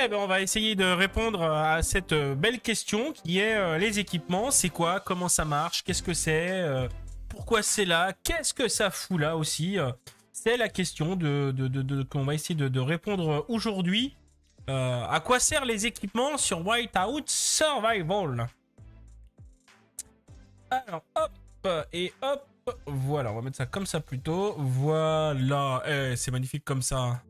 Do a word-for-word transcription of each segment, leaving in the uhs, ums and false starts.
Eh ben, on va essayer de répondre à cette belle question qui est euh, les équipements, c'est quoi, comment ça marche, qu'est-ce que c'est, euh, pourquoi c'est là, qu'est-ce que ça fout là aussi. euh, C'est la question de, de, de, de, qu'on va essayer de, de répondre aujourd'hui. Euh, à quoi servent les équipements sur Whiteout Survival? Alors, hop, et hop, voilà, on va mettre ça comme ça plutôt. Voilà, eh, c'est magnifique comme ça.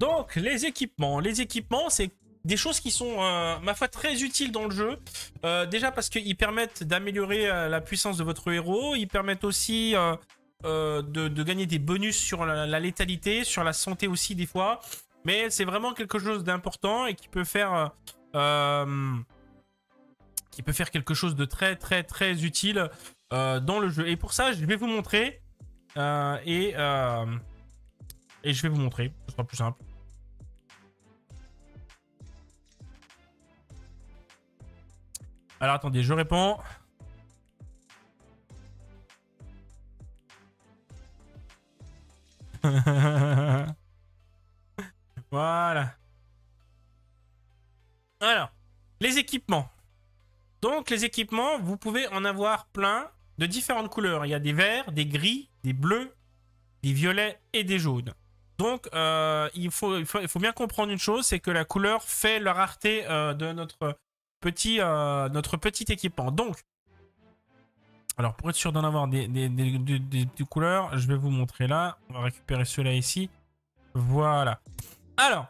Donc, les équipements. Les équipements, c'est des choses qui sont, euh, ma foi, très utiles dans le jeu. Euh, déjà parce qu'ils permettent d'améliorer euh, la puissance de votre héros. Ils permettent aussi... Euh, Euh, de, de gagner des bonus sur la, la létalité, sur la santé aussi des fois, mais c'est vraiment quelque chose d'important et qui peut faire euh, qui peut faire quelque chose de très très très utile euh, dans le jeu. Et pour ça je vais vous montrer euh, et euh, et je vais vous montrer, ce sera plus simple. Alors attendez, je réponds. Voilà. Alors, les équipements. Donc, les équipements, vous pouvez en avoir plein de différentes couleurs. Il y a des verts, des gris, des bleus, des violets et des jaunes. Donc, euh, il faut, il faut, il faut bien comprendre une chose, c'est que la couleur fait la rareté euh, de notre petit, euh, notre petit équipement. Donc, alors, pour être sûr d'en avoir des, des, des, des, des, des couleurs, je vais vous montrer là. On va récupérer ceux-là ici. Voilà. Alors,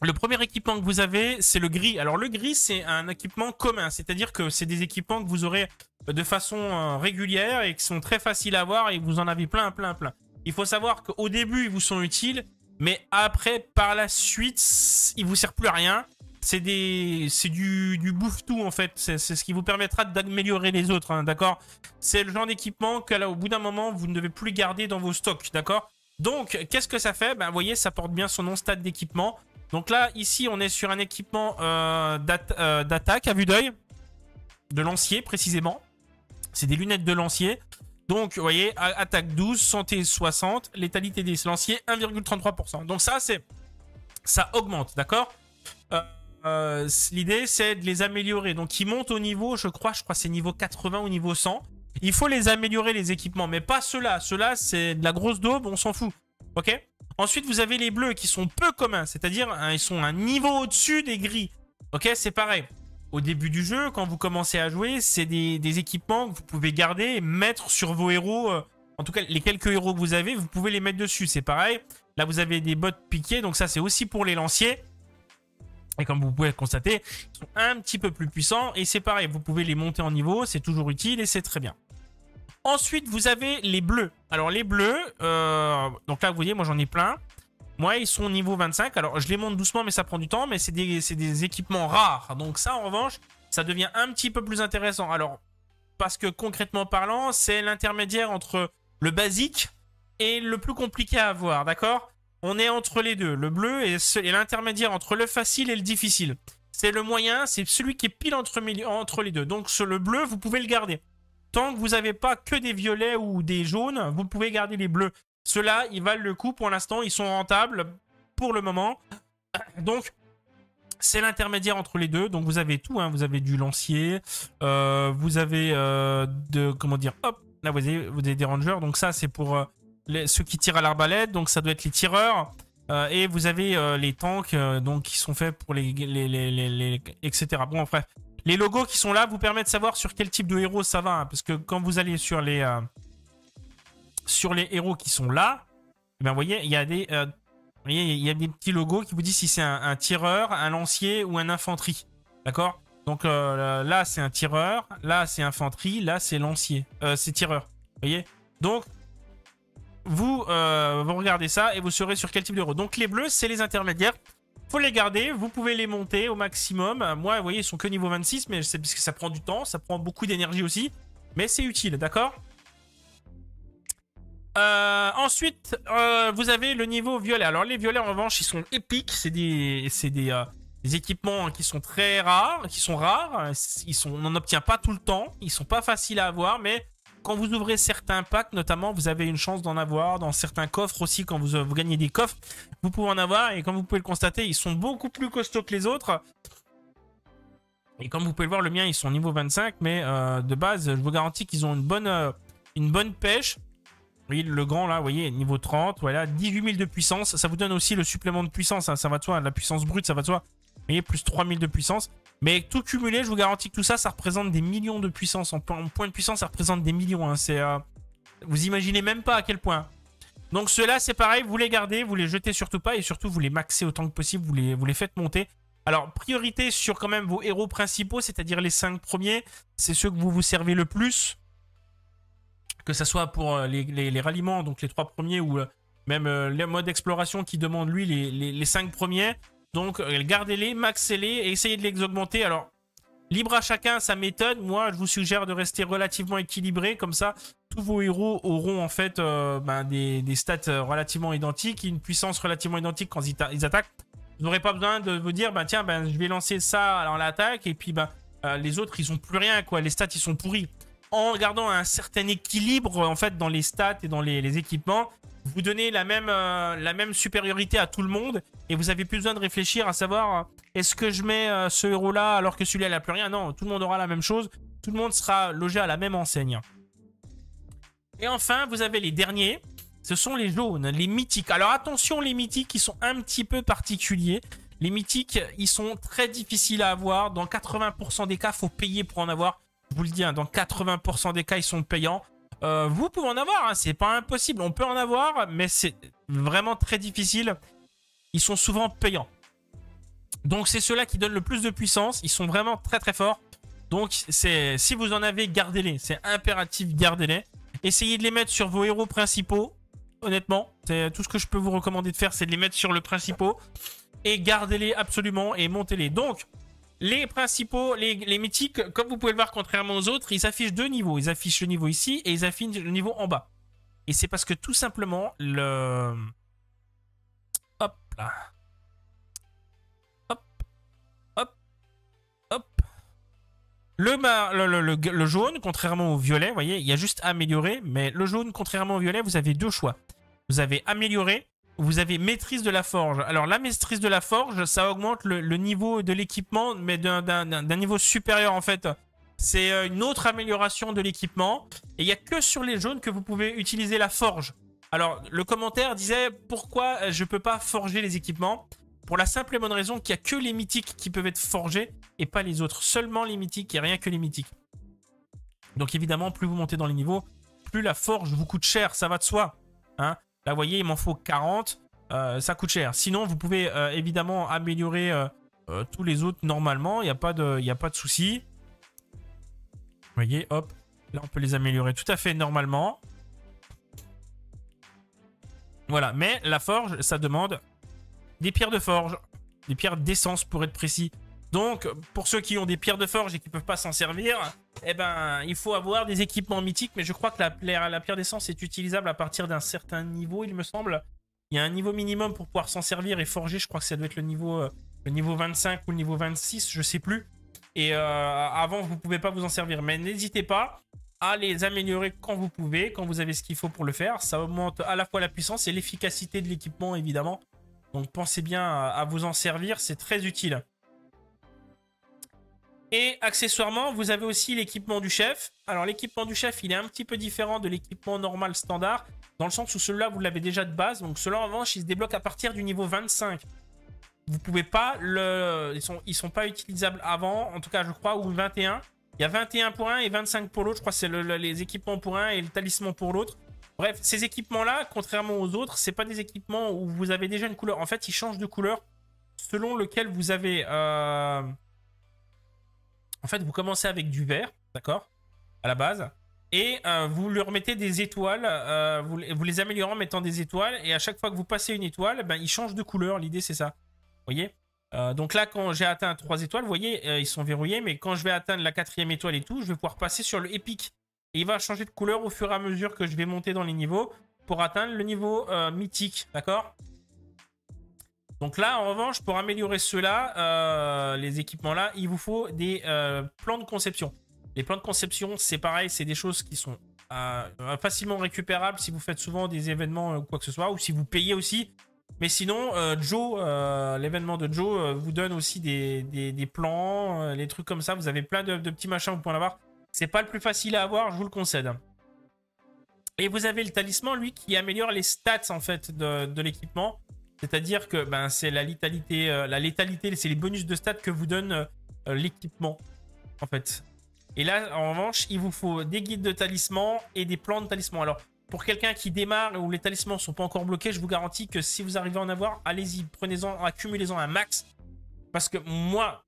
le premier équipement que vous avez, c'est le gris. Alors, le gris, c'est un équipement commun. C'est-à-dire que c'est des équipements que vous aurez de façon euh, régulière et qui sont très faciles à avoir et vous en avez plein, plein, plein. Il faut savoir qu'au début, ils vous sont utiles, mais après, par la suite, ils ne vous servent plus à rien. C'est du, du bouffe-tout, en fait. C'est ce qui vous permettra d'améliorer les autres, hein, d'accord? C'est le genre d'équipement qu'au bout d'un moment, vous ne devez plus garder dans vos stocks, d'accord? Donc, qu'est-ce que ça fait? Ben, vous voyez, ça porte bien son nom, stade d'équipement. Donc là, ici, on est sur un équipement euh, d'attaque euh, à vue d'œil. De lancier, précisément. C'est des lunettes de lancier. Donc, vous voyez, attaque douze, santé soixante, létalité des lanciers un virgule trente-trois pour cent. Donc ça, c'est ça augmente, d'accord? euh, Euh, l'idée c'est de les améliorer, donc ils montent au niveau, je crois, je crois c'est niveau quatre-vingts ou niveau cent. Il faut les améliorer les équipements, mais pas ceux-là, ceux-là c'est de la grosse daube, on s'en fout, ok. Ensuite vous avez les bleus qui sont peu communs, c'est-à-dire hein, ils sont un niveau au-dessus des gris, ok, c'est pareil. Au début du jeu, quand vous commencez à jouer, c'est des, des équipements que vous pouvez garder et mettre sur vos héros, euh, en tout cas les quelques héros que vous avez, vous pouvez les mettre dessus, c'est pareil. Là vous avez des bottes piquées, donc ça c'est aussi pour les lanciers. Et comme vous pouvez le constater, ils sont un petit peu plus puissants. Et c'est pareil, vous pouvez les monter en niveau. C'est toujours utile et c'est très bien. Ensuite, vous avez les bleus. Alors, les bleus, euh, donc là, vous voyez, moi, j'en ai plein. Moi, ils sont niveau vingt-cinq. Alors, je les monte doucement, mais ça prend du temps. Mais c'est des, c'est des équipements rares. Donc ça, en revanche, ça devient un petit peu plus intéressant. Alors, parce que concrètement parlant, c'est l'intermédiaire entre le basique et le plus compliqué à avoir, d'accord ? On est entre les deux, le bleu et l'intermédiaire entre le facile et le difficile. C'est le moyen, c'est celui qui est pile entre, entre les deux. Donc sur le bleu, vous pouvez le garder. Tant que vous n'avez pas que des violets ou des jaunes, vous pouvez garder les bleus. Ceux-là, ils valent le coup pour l'instant, ils sont rentables pour le moment. Donc c'est l'intermédiaire entre les deux. Donc vous avez tout, hein. Vous avez du lancier, euh, vous avez euh, de, comment dire, hop, là vous avez, vous avez des rangers. Donc ça c'est pour... Euh, Les, ceux qui tirent à l'arbalète, donc ça doit être les tireurs. Euh, et vous avez euh, les tanks euh, donc, qui sont faits pour les, les, les, les, les... et cetera. Bon, en bref. Les logos qui sont là vous permettent de savoir sur quel type de héros ça va. Hein, parce que quand vous allez sur les, euh, sur les héros qui sont là, eh bien, vous voyez, il y a des, euh, vous voyez, il y a des petits logos qui vous disent si c'est un, un tireur, un lancier ou un infanterie. D'accord? Donc euh, là, c'est un tireur. Là, c'est infanterie. Là, c'est lancier. Euh, c'est tireur. Vous voyez? Donc... Vous, euh, vous regardez ça et vous saurez sur quel type d'euro. Donc les bleus, c'est les intermédiaires. Faut les garder, vous pouvez les monter au maximum. Moi, vous voyez, ils sont que niveau vingt-six, mais c'est parce que ça prend du temps, ça prend beaucoup d'énergie aussi. Mais c'est utile, d'accord? euh, Ensuite, euh, vous avez le niveau violet. Alors les violets, en revanche, ils sont épiques. C'est des, des, euh, des équipements qui sont très rares, qui sont rares. Ils sont, on n'en obtient pas tout le temps. Ils sont pas faciles à avoir, mais... Quand vous ouvrez certains packs, notamment, vous avez une chance d'en avoir. Dans certains coffres aussi, quand vous, vous gagnez des coffres, vous pouvez en avoir. Et comme vous pouvez le constater, ils sont beaucoup plus costauds que les autres. Et comme vous pouvez le voir, le mien, ils sont niveau vingt-cinq. Mais euh, de base, je vous garantis qu'ils ont une bonne, euh, une bonne pêche. Vous voyez, le grand, là, vous voyez, niveau trente. Voilà, dix-huit mille de puissance. Ça vous donne aussi le supplément de puissance. Hein, ça va de soi, hein, la puissance brute, ça va de soi. Vous voyez, plus trois mille de puissance. Mais tout cumulé, je vous garantis que tout ça, ça représente des millions de puissance. En point de puissance, ça représente des millions. Hein. C'est, euh, vous imaginez même pas à quel point. Donc ceux-là, c'est pareil, vous les gardez, vous les jetez surtout pas. Et surtout, vous les maxez autant que possible, vous les, vous les faites monter. Alors, priorité sur quand même vos héros principaux, c'est-à-dire les cinq premiers. C'est ceux que vous vous servez le plus. Que ce soit pour les, les, les ralliements, donc les trois premiers, ou même euh, les modes exploration qui demandent, lui, les, les, les cinq premiers. Donc, gardez-les, maxez-les et essayez de les augmenter. Alors, libre à chacun sa méthode. Moi, je vous suggère de rester relativement équilibré. Comme ça, tous vos héros auront en fait euh, ben, des, des stats relativement identiques, et une puissance relativement identique quand ils, ils attaquent. Vous n'aurez pas besoin de vous dire, ben, tiens, ben, je vais lancer ça dans l'attaque. Et puis, ben, euh, les autres, ils n'ont plus rien, quoi. Les stats, ils sont pourris. En gardant un certain équilibre en fait dans les stats et dans les, les équipements, vous donnez la même, euh, la même supériorité à tout le monde et vous n'avez plus besoin de réfléchir à savoir est-ce que je mets euh, ce héros-là alors que celui-là n'a plus rien. Non, tout le monde aura la même chose, tout le monde sera logé à la même enseigne. Et enfin, vous avez les derniers, ce sont les jaunes, les mythiques. Alors attention, les mythiques, ils sont un petit peu particuliers. Les mythiques, ils sont très difficiles à avoir. Dans quatre-vingts pour cent des cas, il faut payer pour en avoir. Je vous le dis, hein, dans quatre-vingts pour cent des cas, ils sont payants. Euh, vous pouvez en avoir, hein, c'est pas impossible. On peut en avoir, mais c'est vraiment très difficile. Ils sont souvent payants. Donc, c'est ceux-là qui donnent le plus de puissance. Ils sont vraiment très, très forts. Donc, si vous en avez, gardez-les. C'est impératif, gardez-les. Essayez de les mettre sur vos héros principaux. Honnêtement, tout ce que je peux vous recommander de faire, c'est de les mettre sur le principal. Et gardez-les absolument et montez-les. Donc, les principaux, les, les mythiques, comme vous pouvez le voir, contrairement aux autres, ils affichent deux niveaux. Ils affichent le niveau ici et ils affichent le niveau en bas. Et c'est parce que tout simplement, le... Hop là. Hop. Hop. Hop. Le, le, le, le, le jaune, contrairement au violet, vous voyez, il y a juste améliorer. Mais le jaune, contrairement au violet, vous avez deux choix. Vous avez améliorer. Vous avez maîtrise de la forge. Alors la maîtrise de la forge, ça augmente le, le niveau de l'équipement, mais d'un niveau supérieur en fait. C'est une autre amélioration de l'équipement. Et il n'y a que sur les jaunes que vous pouvez utiliser la forge. Alors le commentaire disait pourquoi je ne peux pas forger les équipements. Pour la simple et bonne raison qu'il n'y a que les mythiques qui peuvent être forgés et pas les autres. Seulement les mythiques et rien que les mythiques. Donc évidemment, plus vous montez dans les niveaux, plus la forge vous coûte cher, ça va de soi. Hein ? Là, vous voyez, il m'en faut quarante. Euh, ça coûte cher. Sinon, vous pouvez euh, évidemment améliorer euh, euh, tous les autres normalement. Il n'y a pas de, il n'y a pas de souci. Vous voyez, hop. Là, on peut les améliorer tout à fait normalement. Voilà. Mais la forge, ça demande des pierres de forge. Des pierres d'essence, pour être précis. Donc, pour ceux qui ont des pierres de forge et qui ne peuvent pas s'en servir... Eh ben, il faut avoir des équipements mythiques, mais je crois que la, la, la pierre d'essence est utilisable à partir d'un certain niveau, il me semble. Il y a un niveau minimum pour pouvoir s'en servir et forger. Je crois que ça doit être le niveau, euh, le niveau vingt-cinq ou le niveau vingt-six, je sais plus. Et euh, avant, vous ne pouvez pas vous en servir. Mais n'hésitez pas à les améliorer quand vous pouvez, quand vous avez ce qu'il faut pour le faire. Ça augmente à la fois la puissance et l'efficacité de l'équipement, évidemment. Donc, pensez bien à vous en servir, c'est très utile. Et accessoirement, vous avez aussi l'équipement du chef. Alors l'équipement du chef, il est un petit peu différent de l'équipement normal standard, dans le sens où celui-là, vous l'avez déjà de base. Donc celui-là, en revanche, il se débloque à partir du niveau vingt-cinq. Vous pouvez pas le... Ils sont, ils sont pas utilisables avant, en tout cas, je crois, ou vingt et un. Il y a vingt et un pour un et vingt-cinq pour l'autre. Je crois que c'est le, le, les équipements pour un et le talisman pour l'autre. Bref, ces équipements-là, contrairement aux autres, c'est pas des équipements où vous avez déjà une couleur. En fait, ils changent de couleur selon lequel vous avez... Euh... En fait, vous commencez avec du vert, d'accord, à la base, et euh, vous lui remettez des étoiles, euh, vous, vous les améliorez en mettant des étoiles, et à chaque fois que vous passez une étoile, ben, ils changent de couleur, l'idée c'est ça, vous voyez euh, donc là, quand j'ai atteint trois étoiles, vous voyez, euh, ils sont verrouillés, mais quand je vais atteindre la quatrième étoile et tout, je vais pouvoir passer sur le épique, et il va changer de couleur au fur et à mesure que je vais monter dans les niveaux, pour atteindre le niveau euh, mythique, d'accord. Donc là, en revanche, pour améliorer ceux-là, euh, les équipements-là, il vous faut des euh, plans de conception. Les plans de conception, c'est pareil, c'est des choses qui sont euh, facilement récupérable si vous faites souvent des événements ou quoi que ce soit, ou si vous payez aussi. Mais sinon, euh, Joe, euh, l'événement de Joe euh, vous donne aussi des, des, des plans, euh, les trucs comme ça. Vous avez plein de, de petits machins, vous pouvez en avoir. C'est pas le plus facile à avoir, je vous le concède. Et vous avez le talisman, lui, qui améliore les stats en fait de, de l'équipement. C'est-à-dire que ben, c'est la létalité, euh, la létalité, c'est les bonus de stats que vous donne euh, l'équipement en fait. Et là, en revanche, il vous faut des guides de talisman et des plans de talisman. Alors, pour quelqu'un qui démarre où les talismans ne sont pas encore bloqués, je vous garantis que si vous arrivez à en avoir, allez-y, prenez-en, accumulez-en un max. Parce que moi,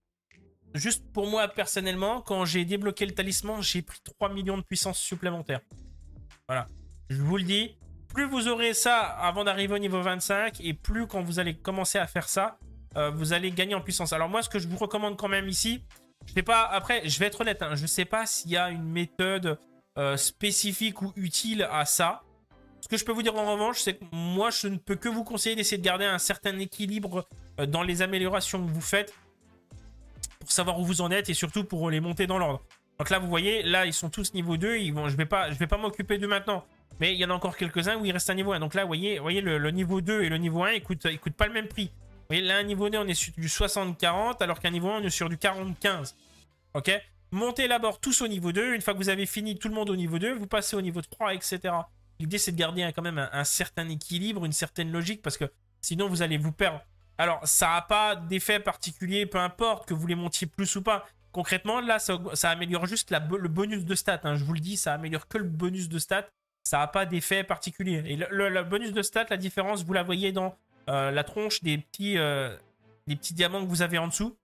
juste pour moi personnellement, quand j'ai débloqué le talisman, j'ai pris trois millions de puissance supplémentaire. Voilà, je vous le dis. Plus vous aurez ça avant d'arriver au niveau vingt-cinq, et plus quand vous allez commencer à faire ça, euh, vous allez gagner en puissance. Alors moi, ce que je vous recommande quand même ici, je sais pas, après, je vais être honnête, hein, je ne sais pas s'il y a une méthode euh, spécifique ou utile à ça. Ce que je peux vous dire en revanche, c'est que moi, je ne peux que vous conseiller d'essayer de garder un certain équilibre euh, dans les améliorations que vous faites, pour savoir où vous en êtes et surtout pour les monter dans l'ordre. Donc là, vous voyez, là, ils sont tous niveau deux, ils vont, je ne vais pas, je vais pas m'occuper d'eux maintenant. Mais il y en a encore quelques-uns où il reste un niveau un. Donc là, vous voyez, vous voyez le, le niveau deux et le niveau un, ils ne coûtent, ils coûtent pas le même prix. Vous voyez, là, un niveau deux, on est sur du soixante quarante, alors qu'un niveau un, on est sur du quarante quinze. OK. Montez d'abord tous au niveau deux. Une fois que vous avez fini tout le monde au niveau deux, vous passez au niveau trois, et cetera. L'idée, c'est de garder hein, quand même un, un certain équilibre, une certaine logique, parce que sinon, vous allez vous perdre. Alors, ça n'a pas d'effet particulier, peu importe que vous les montiez plus ou pas. Concrètement, là, ça, ça améliore juste la, le bonus de stats. Hein. Je vous le dis, ça améliore que le bonus de stats. Ça n'a pas d'effet particulier. Et le, le, le bonus de stats, la différence, vous la voyez dans euh, la tronche des petits, euh, des petits diamants que vous avez en dessous.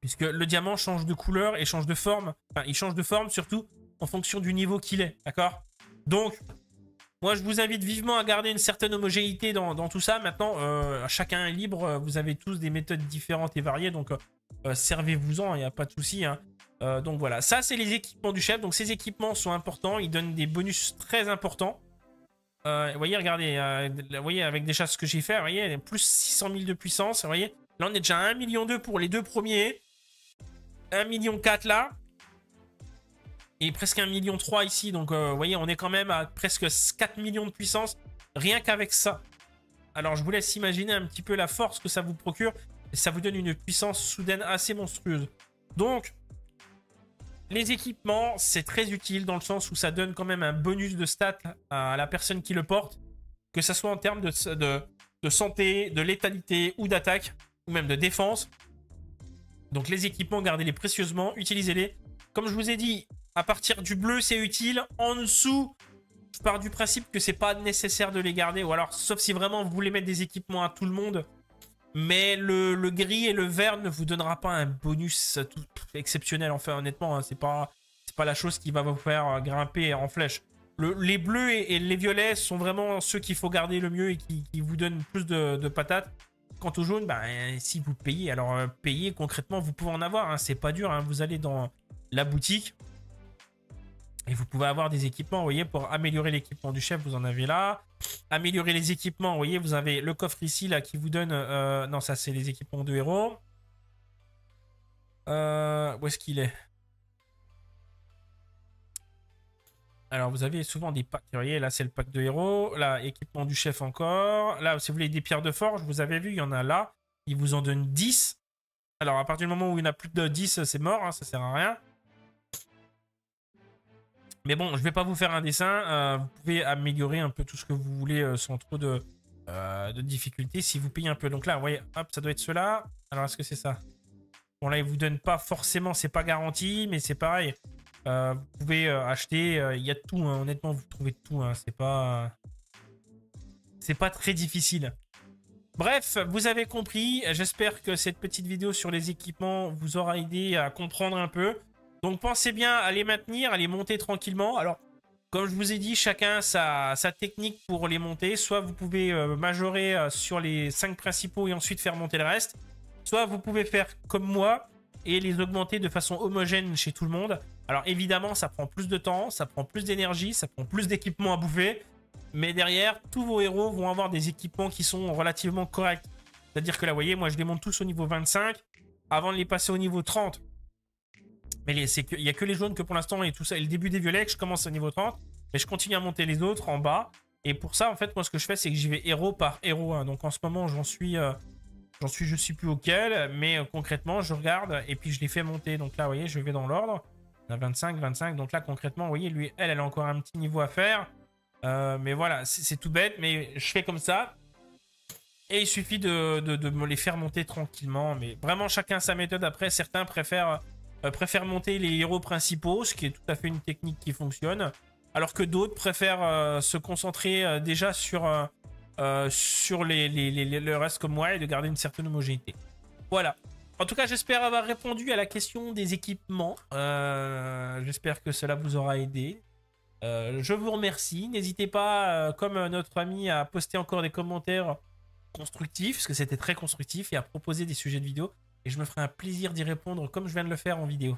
Puisque le diamant change de couleur et change de forme. Enfin, il change de forme surtout en fonction du niveau qu'il est. D'accord? Donc, moi, je vous invite vivement à garder une certaine homogénéité dans, dans tout ça. Maintenant, euh, chacun est libre. Vous avez tous des méthodes différentes et variées. Donc, euh, servez-vous-en. Il n'y a pas de souci, hein. Euh, donc voilà, ça c'est les équipements du chef. Donc ces équipements sont importants, ils donnent des bonus très importants. Vous euh, voyez, regardez, euh, voyez avec déjà ce que j'ai fait, voyez, plus six cent mille de puissance. Vous voyez, là on est déjà à un million deux pour les deux premiers, un million quatre là, et presque un million trois ici. Donc euh, vous voyez, on est quand même à presque quatre millions de puissance, rien qu'avec ça. Alors je vous laisse imaginer un petit peu la force que ça vous procure, et ça vous donne une puissance soudaine assez monstrueuse. Donc, les équipements, c'est très utile dans le sens où ça donne quand même un bonus de stats à la personne qui le porte, que ce soit en termes de, de, de santé, de létalité ou d'attaque, ou même de défense. Donc les équipements, gardez-les précieusement, utilisez-les. Comme je vous ai dit, à partir du bleu, c'est utile. En dessous, je pars du principe que c'est pas nécessaire de les garder, ou alors, sauf si vraiment vous voulez mettre des équipements à tout le monde. Mais le, le gris et le vert ne vous donnera pas un bonus tout exceptionnel. Enfin, honnêtement, hein, c'est pas, c'est pas la chose qui va vous faire grimper en flèche. Le, les bleus et, et les violets sont vraiment ceux qu'il faut garder le mieux et qui, qui vous donnent plus de, de patates. Quant au jaune, bah, si vous payez, alors euh, payez concrètement, vous pouvez en avoir. Hein, c'est pas dur. Hein, vous allez dans la boutique et vous pouvez avoir des équipements. Vous voyez, pour améliorer l'équipement du chef, vous en avez là. Améliorer les équipements, vous voyez, vous avez le coffre ici là qui vous donne... Euh, non, ça c'est les équipements de héros. Euh, où est-ce qu'il est, Alors vous avez souvent des packs, vous voyez, là c'est le pack de héros. Là, équipement du chef encore. Là, si vous voulez des pierres de forge, vous avez vu, il y en a là. Il vous en donne dix. Alors à partir du moment où il n'y en a plus de dix, c'est mort, hein, ça sert à rien. Mais bon, je ne vais pas vous faire un dessin. Euh, vous pouvez améliorer un peu tout ce que vous voulez euh, sans trop de, euh, de difficultés si vous payez un peu. Donc là, vous voyez, hop, ça doit être cela. Alors, est-ce que c'est ça? Bon, là, ils ne vous donnent pas forcément, c'est pas garanti, mais c'est pareil. Euh, vous pouvez euh, acheter, il euh, y a de tout. Hein, honnêtement, vous trouvez de tout. Hein, c'est pas, c'est pas très difficile. Bref, vous avez compris. J'espère que cette petite vidéo sur les équipements vous aura aidé à comprendre un peu. Donc pensez bien à les maintenir, à les monter tranquillement. Alors, comme je vous ai dit, chacun sa, sa technique pour les monter. Soit vous pouvez euh, majorer euh, sur les cinq principaux et ensuite faire monter le reste. Soit vous pouvez faire comme moi et les augmenter de façon homogène chez tout le monde. Alors évidemment, ça prend plus de temps, ça prend plus d'énergie, ça prend plus d'équipements à bouffer. Mais derrière, tous vos héros vont avoir des équipements qui sont relativement corrects. C'est-à-dire que là, vous voyez, moi je les monte tous au niveau vingt-cinq avant de les passer au niveau trente. Mais les, c'est que, il n'y a que les jaunes que pour l'instant et tout ça. Et le début des violets, que je commence au niveau trente. Mais je continue à monter les autres en bas. Et pour ça, en fait, moi, ce que je fais, c'est que j'y vais héros par héros. Hein. Donc en ce moment, j'en suis, euh, j'en suis, je ne sais plus auquel. Mais euh, concrètement, je regarde et puis je les fais monter. Donc là, vous voyez, je vais dans l'ordre. On a vingt-cinq, vingt-cinq. Donc là, concrètement, vous voyez, lui, elle, elle a encore un petit niveau à faire. Euh, mais voilà, c'est tout bête. Mais je fais comme ça. Et il suffit de, de, de me les faire monter tranquillement. Mais vraiment, chacun sa méthode. Après, certains préfèrent, euh, préfèrent monter les héros principaux, ce qui est tout à fait une technique qui fonctionne. Alors que d'autres préfèrent euh, se concentrer euh, déjà sur, euh, sur les, les, les, les, le reste comme moi et de garder une certaine homogénéité. Voilà. En tout cas, j'espère avoir répondu à la question des équipements. Euh, j'espère que cela vous aura aidé. Euh, je vous remercie. N'hésitez pas, euh, comme notre ami, à poster encore des commentaires constructifs, parce que c'était très constructif, et à proposer des sujets de vidéo. Et je me ferai un plaisir d'y répondre comme je viens de le faire en vidéo.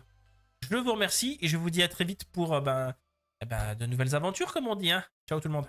Je vous remercie et je vous dis à très vite pour euh, ben, ben, de nouvelles aventures, comme on dit. Hein. Ciao tout le monde.